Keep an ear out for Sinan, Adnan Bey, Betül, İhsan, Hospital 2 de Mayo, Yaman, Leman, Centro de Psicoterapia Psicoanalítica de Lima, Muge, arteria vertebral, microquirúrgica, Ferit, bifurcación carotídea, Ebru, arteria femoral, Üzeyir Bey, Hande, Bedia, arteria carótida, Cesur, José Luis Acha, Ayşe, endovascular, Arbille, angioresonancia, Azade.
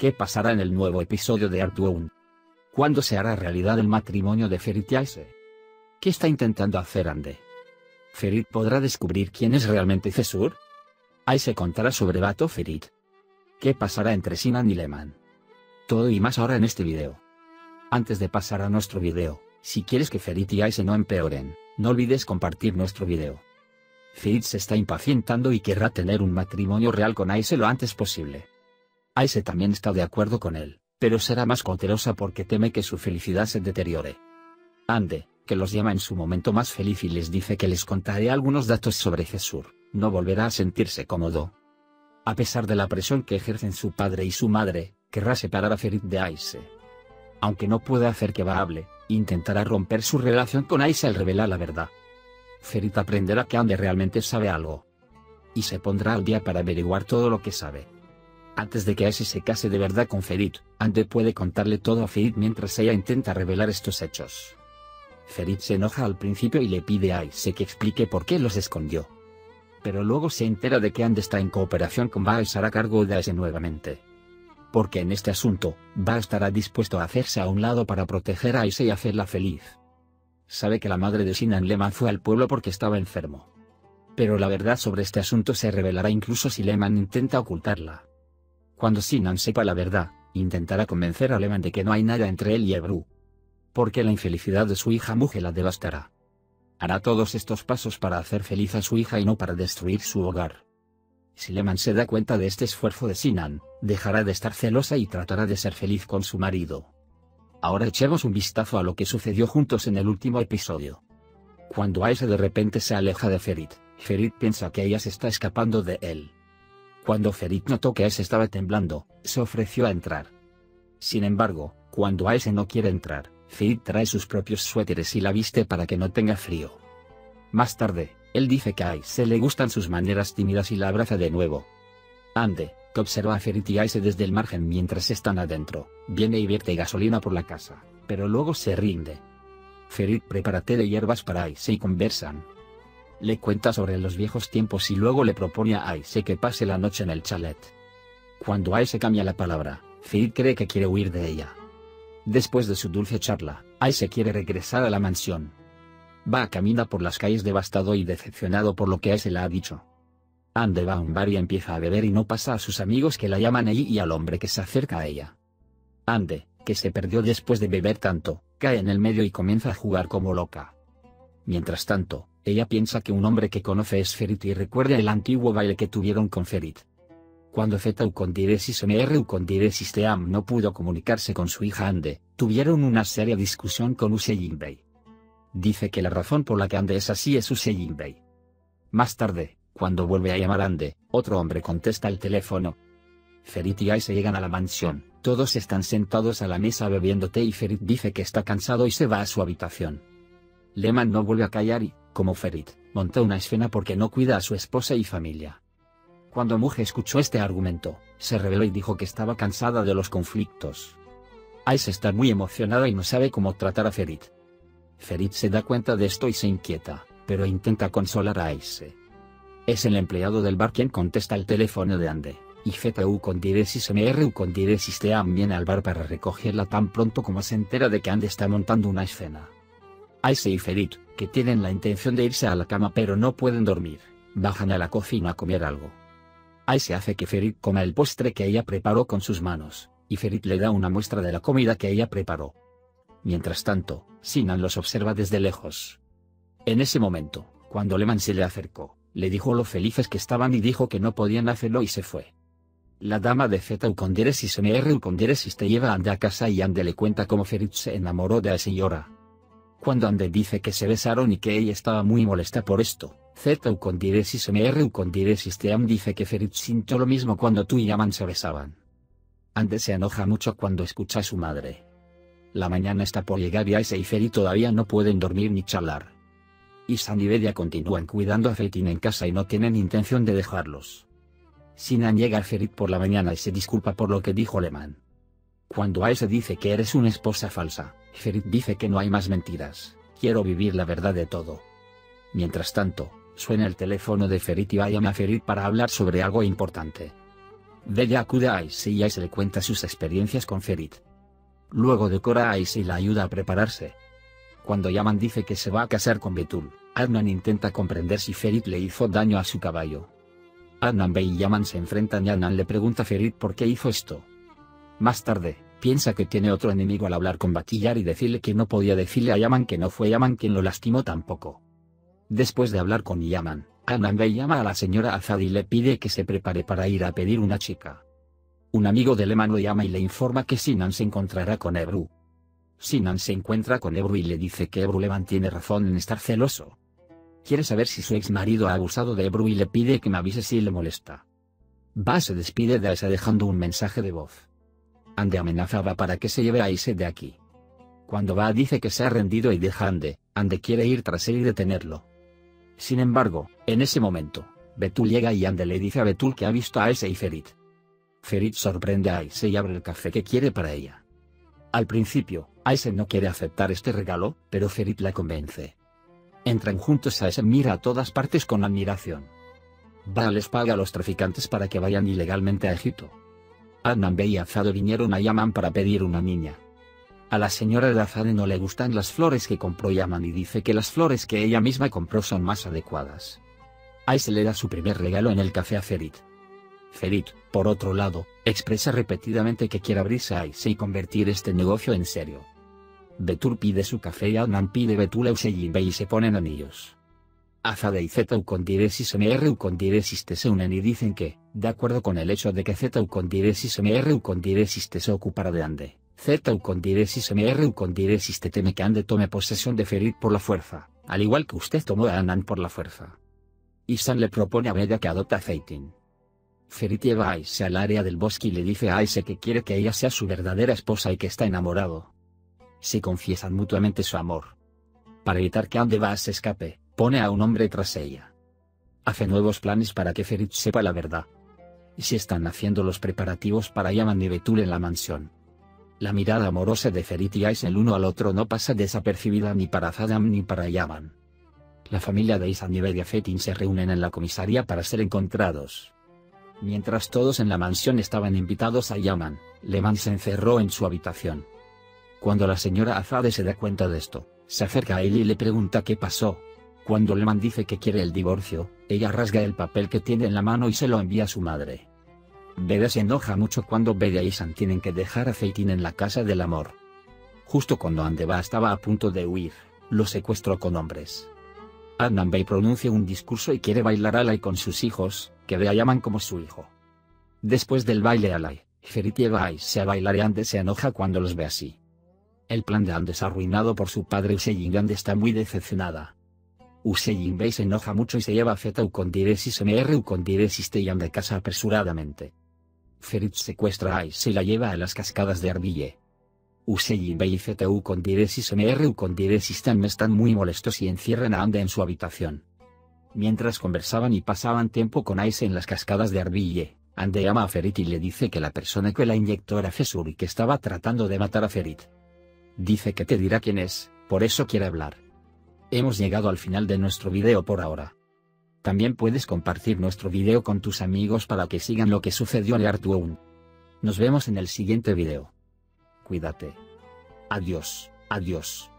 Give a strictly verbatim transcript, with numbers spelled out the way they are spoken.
¿Qué pasará en el nuevo episodio de Artwoon? ¿Cuándo se hará realidad el matrimonio de Ferit y Ayşe? ¿Qué está intentando hacer Hande? ¿Ferit podrá descubrir quién es realmente Cesur? Ayşe contará sobre Bato Ferit. ¿Qué pasará entre Sinan y Leman? Todo y más ahora en este video. Antes de pasar a nuestro video, si quieres que Ferit y Ayşe no empeoren, no olvides compartir nuestro video. Ferit se está impacientando y querrá tener un matrimonio real con Ayşe lo antes posible. Ayşe también está de acuerdo con él, pero será más cautelosa porque teme que su felicidad se deteriore. Hande, que los llama en su momento más feliz y les dice que les contaré algunos datos sobre Cesur, no volverá a sentirse cómodo. A pesar de la presión que ejercen su padre y su madre, querrá separar a Ferit de Ayşe. Aunque no pueda hacer que Bah hable, intentará romper su relación con Ayşe al revelar la verdad. Ferit aprenderá que Hande realmente sabe algo. Y se pondrá al día para averiguar todo lo que sabe. Antes de que Ayşe se case de verdad con Ferit, Hande puede contarle todo a Ferit mientras ella intenta revelar estos hechos. Ferit se enoja al principio y le pide a Ayşe que explique por qué los escondió. Pero luego se entera de que Hande está en cooperación con Bah y se hará cargo de Ayşe nuevamente. Porque en este asunto, Bah estará dispuesto a hacerse a un lado para proteger a Ayşe y hacerla feliz. Sabe que la madre de Sinan Leman fue al pueblo porque estaba enfermo. Pero la verdad sobre este asunto se revelará incluso si Leman intenta ocultarla. Cuando Sinan sepa la verdad, intentará convencer a Leman de que no hay nada entre él y Ebru. Porque la infelicidad de su hija Muge la devastará. Hará todos estos pasos para hacer feliz a su hija y no para destruir su hogar. Si Leman se da cuenta de este esfuerzo de Sinan, dejará de estar celosa y tratará de ser feliz con su marido. Ahora echemos un vistazo a lo que sucedió juntos en el último episodio. Cuando Ayşe de repente se aleja de Ferit, Ferit piensa que ella se está escapando de él. Cuando Ferit notó que Ayşe estaba temblando, se ofreció a entrar. Sin embargo, cuando Ayşe no quiere entrar, Ferit trae sus propios suéteres y la viste para que no tenga frío. Más tarde, él dice que a Ayşe le gustan sus maneras tímidas y la abraza de nuevo. Hande, que observa a Ferit y Ayşe desde el margen mientras están adentro, viene y vierte gasolina por la casa, pero luego se rinde. Ferit prepara té de hierbas para Ayşe y conversan. Le cuenta sobre los viejos tiempos y luego le propone a Ayşe que pase la noche en el chalet. Cuando Ayşe cambia la palabra, Ferit cree que quiere huir de ella. Después de su dulce charla, Ayşe quiere regresar a la mansión. Va a caminar por las calles devastado y decepcionado por lo que Ayşe le ha dicho. Hande va a un bar y empieza a beber y no pasa a sus amigos que la llaman allí y al hombre que se acerca a ella. Hande, que se perdió después de beber tanto, cae en el medio y comienza a jugar como loca. Mientras tanto, ella piensa que un hombre que conoce es Ferit y recuerda el antiguo baile que tuvieron con Ferit. Cuando Z U con Diresis M R U con Diresis Team no pudo comunicarse con su hija Hande, tuvieron una seria discusión con Üzeyir Bey. Dice que la razón por la que Hande es así es Üzeyir Bey. Más tarde, cuando vuelve a llamar a Hande, otro hombre contesta el teléfono. Ferit y Ayşe llegan a la mansión, todos están sentados a la mesa bebiendo té y Ferit dice que está cansado y se va a su habitación. Leman no vuelve a callar y, como Ferit, monta una escena porque no cuida a su esposa y familia. Cuando Muge escuchó este argumento, se rebeló y dijo que estaba cansada de los conflictos. Ayşe está muy emocionada y no sabe cómo tratar a Ferit. Ferit se da cuenta de esto y se inquieta, pero intenta consolar a Ayşe. Es el empleado del bar quien contesta el teléfono de Hande, y Z U con Diresis M R U con Diresis Team viene al bar para recogerla tan pronto como se entera de que Hande está montando una escena. Ayşe y Ferit, que tienen la intención de irse a la cama pero no pueden dormir, bajan a la cocina a comer algo. Ayşe hace que Ferit coma el postre que ella preparó con sus manos, y Ferit le da una muestra de la comida que ella preparó. Mientras tanto, Sinan los observa desde lejos. En ese momento, cuando Leman se le acercó, le dijo lo felices que estaban y dijo que no podían hacerlo y se fue. La dama de Z U con Diresis M R U con Diresis te lleva a Hande a casa y Hande le cuenta cómo Ferit se enamoró de la señora. Cuando Hande dice que se besaron y que ella estaba muy molesta por esto, Z U con Diresis M R U con Diresis Team dice que Ferit sintió lo mismo cuando tú y Yaman se besaban. Hande se enoja mucho cuando escucha a su madre. La mañana está por llegar y Ayşe y Ferit todavía no pueden dormir ni charlar. İhsan y Bedia continúan cuidando a Ferit en casa y no tienen intención de dejarlos. Sinan llega a Ferit por la mañana y se disculpa por lo que dijo Leman. Cuando Ayşe dice que eres una esposa falsa, Ferit dice que no hay más mentiras, quiero vivir la verdad de todo. Mientras tanto, suena el teléfono de Ferit y llama a Ferit para hablar sobre algo importante. Bedia acude a Ayşe y Ayşe le cuenta sus experiencias con Ferit. Luego decora a Ayşe y la ayuda a prepararse. Cuando Yaman dice que se va a casar con Betül, Adnan intenta comprender si Ferit le hizo daño a su caballo. Adnan Bey y Yaman se enfrentan y Adnan le pregunta a Ferit por qué hizo esto. Más tarde, piensa que tiene otro enemigo al hablar con Bakiyar y decirle que no podía decirle a Yaman que no fue Yaman quien lo lastimó tampoco. Después de hablar con Yaman, Adnan Bey llama a la señora Azade y le pide que se prepare para ir a pedir una chica. Un amigo de Leman lo llama y le informa que Sinan se encontrará con Ebru. Sinan se encuentra con Ebru y le dice que Ebru Leman tiene razón en estar celoso. Quiere saber si su ex marido ha abusado de Ebru y le pide que me avise si le molesta. Ba se despide de Ayşe dejando un mensaje de voz. Hande amenazaba para que se lleve a Ayşe de aquí. Cuando Ba dice que se ha rendido y deja a Hande, Hande quiere ir tras él y detenerlo. Sin embargo, en ese momento, Betül llega y Hande le dice a Betül que ha visto a Ayşe y Ferit. Ferit sorprende a Ayşe y abre el café que quiere para ella. Al principio, Ayşe no quiere aceptar este regalo, pero Ferit la convence. Entran juntos. Ayşe mira a todas partes con admiración. Ba les paga a los traficantes para que vayan ilegalmente a Egipto. Adnan Bey y Azade vinieron a Yaman para pedir una niña. A la señora de Azade no le gustan las flores que compró Yaman y dice que las flores que ella misma compró son más adecuadas. Ayşe le da su primer regalo en el café a Ferit. Ferit, por otro lado, expresa repetidamente que quiere abrirse a Ayşe y convertir este negocio en serio. Betül pide su café y Adnan pide Betül a Üzeyir Bey y se ponen anillos. Azade y Zü con diresis mru con diresis te se unen y dicen que, de acuerdo con el hecho de que Zü con diresis mru con diresis te se ocupará de Hande, Zü con diresis mru con diresis te teme que Hande tome posesión de Ferit por la fuerza, al igual que usted tomó a Adnan por la fuerza. İhsan le propone a Bedia que adopta a Zeytin. Ferit lleva a Ayşe al área del bosque y le dice a Ayşe que quiere que ella sea su verdadera esposa y que está enamorado. Se confiesan mutuamente su amor. Para evitar que Hande Ba se escape, pone a un hombre tras ella. Hace nuevos planes para que Ferit sepa la verdad. Se están haciendo los preparativos para Yaman y Betül en la mansión. La mirada amorosa de Ferit y Ayşe el uno al otro no pasa desapercibida ni para Zadam ni para Yaman. La familia de Ihsan y Bedia Fetin se reúnen en la comisaría para ser encontrados. Mientras todos en la mansión estaban invitados a Yaman, Leman se encerró en su habitación. Cuando la señora Azade se da cuenta de esto, se acerca a él y le pregunta qué pasó. Cuando Leman dice que quiere el divorcio, ella rasga el papel que tiene en la mano y se lo envía a su madre. Bedia se enoja mucho cuando Bedia y İhsan tienen que dejar a Zeytin en la casa del amor. Justo cuando Hande Ba estaba a punto de huir, lo secuestró con hombres. Adnan Bey pronuncia un discurso y quiere bailar alay con sus hijos, que Bedia llaman como su hijo. Después del baile alay, Ferit lleva a Ayşe a bailar y Hande se enoja cuando los ve así. El plan de Hande es arruinado por su padre Üzeyir. Hande está muy decepcionada. Üzeyir Bey se enoja mucho y se lleva a Zü con diresis mru con diresis te y Hande casa apresuradamente. Ferit secuestra a Ayşe y la lleva a las cascadas de Arbille. Üzeyir Bey y Zü con diresis mru con diresis te están muy molestos y encierran a Hande en su habitación. Mientras conversaban y pasaban tiempo con Ayşe en las cascadas de Arbille, Hande llama a Ferit y le dice que la persona que la inyectó era Cesur y que estaba tratando de matar a Ferit. Dice que te dirá quién es, por eso quiere hablar. Hemos llegado al final de nuestro video por ahora. También puedes compartir nuestro video con tus amigos para que sigan lo que sucedió en Artuun. Nos vemos en el siguiente video. Cuídate. Adiós, adiós.